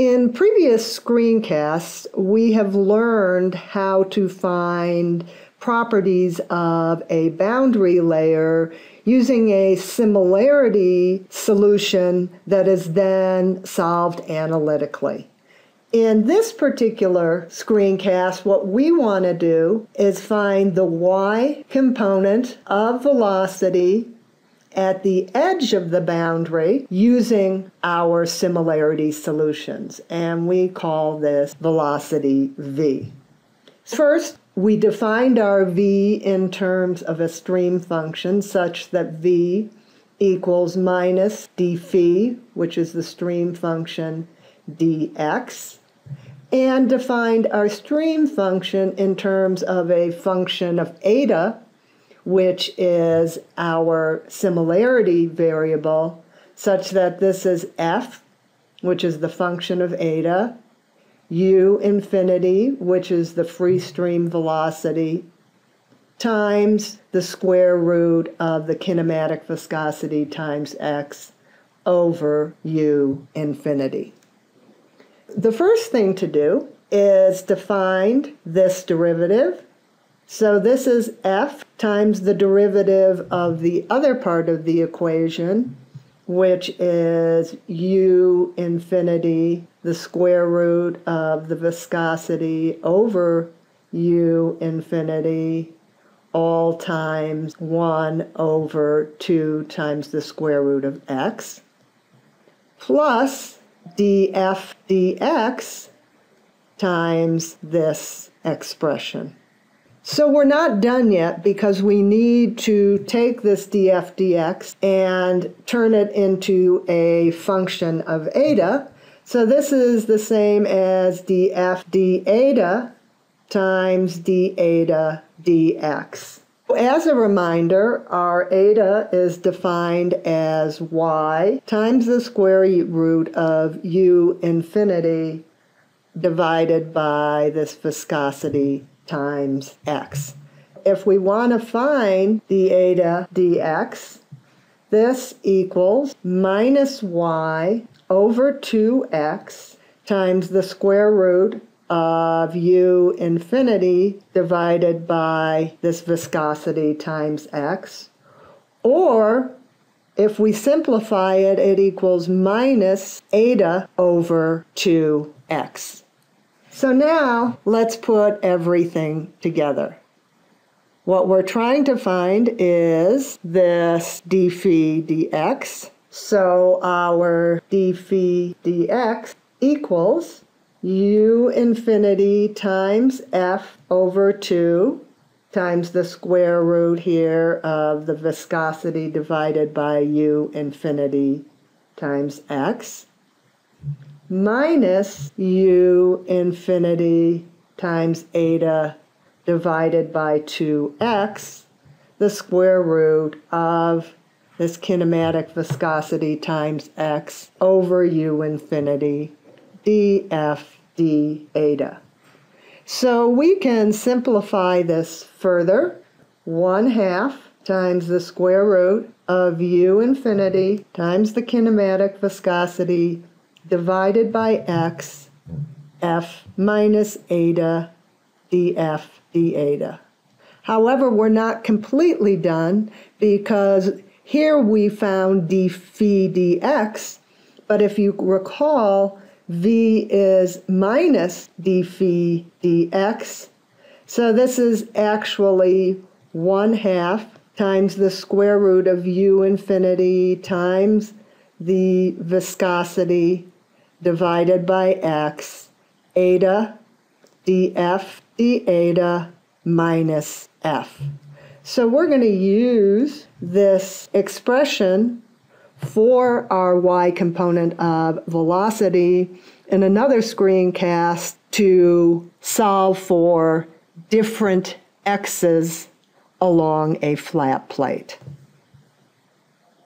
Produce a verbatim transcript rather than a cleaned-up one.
In previous screencasts, we have learned how to find properties of a boundary layer using a similarity solution that is then solved analytically. In this particular screencast, what we want to do is find the y component of velocity at the edge of the boundary using our similarity solutions, and we call this velocity v. First, we defined our v in terms of a stream function such that v equals minus d phi, which is the stream function dx, and defined our stream function in terms of a function of eta, which is our similarity variable, such that this is f, which is the function of eta, u infinity, which is the free stream velocity, times the square root of the kinematic viscosity times x over u infinity. The first thing to do is to find this derivative. So this is f times the derivative of the other part of the equation, which is u infinity, the square root of the viscosity over u infinity, all times one over two times the square root of x, plus df dx times this expression. So we're not done yet because we need to take this df dx and turn it into a function of eta. So this is the same as df d eta times d eta dx. As a reminder, our eta is defined as y times the square root of u infinity divided by this viscosity times x. If we want to find the eta dx, this equals minus y over two x times the square root of u infinity divided by this viscosity times x. Or if we simplify it, it equals minus eta over two x. So now let's put everything together. What we're trying to find is this d phi dx. So our d phi dx equals u infinity times f over two times the square root here of the viscosity divided by u infinity times x, minus u infinity times eta divided by two x, the square root of this kinematic viscosity times x over u infinity df d eta. So we can simplify this further. one half times the square root of u infinity times the kinematic viscosity divided by x, f minus eta df d eta. However, we're not completely done because here we found d phi dx, but if you recall, v is minus d phi dx, so this is actually one half times the square root of u infinity times the viscosity divided by x, eta df d eta minus f. So we're going to use this expression for our y component of velocity in another screencast to solve for different x's along a flat plate.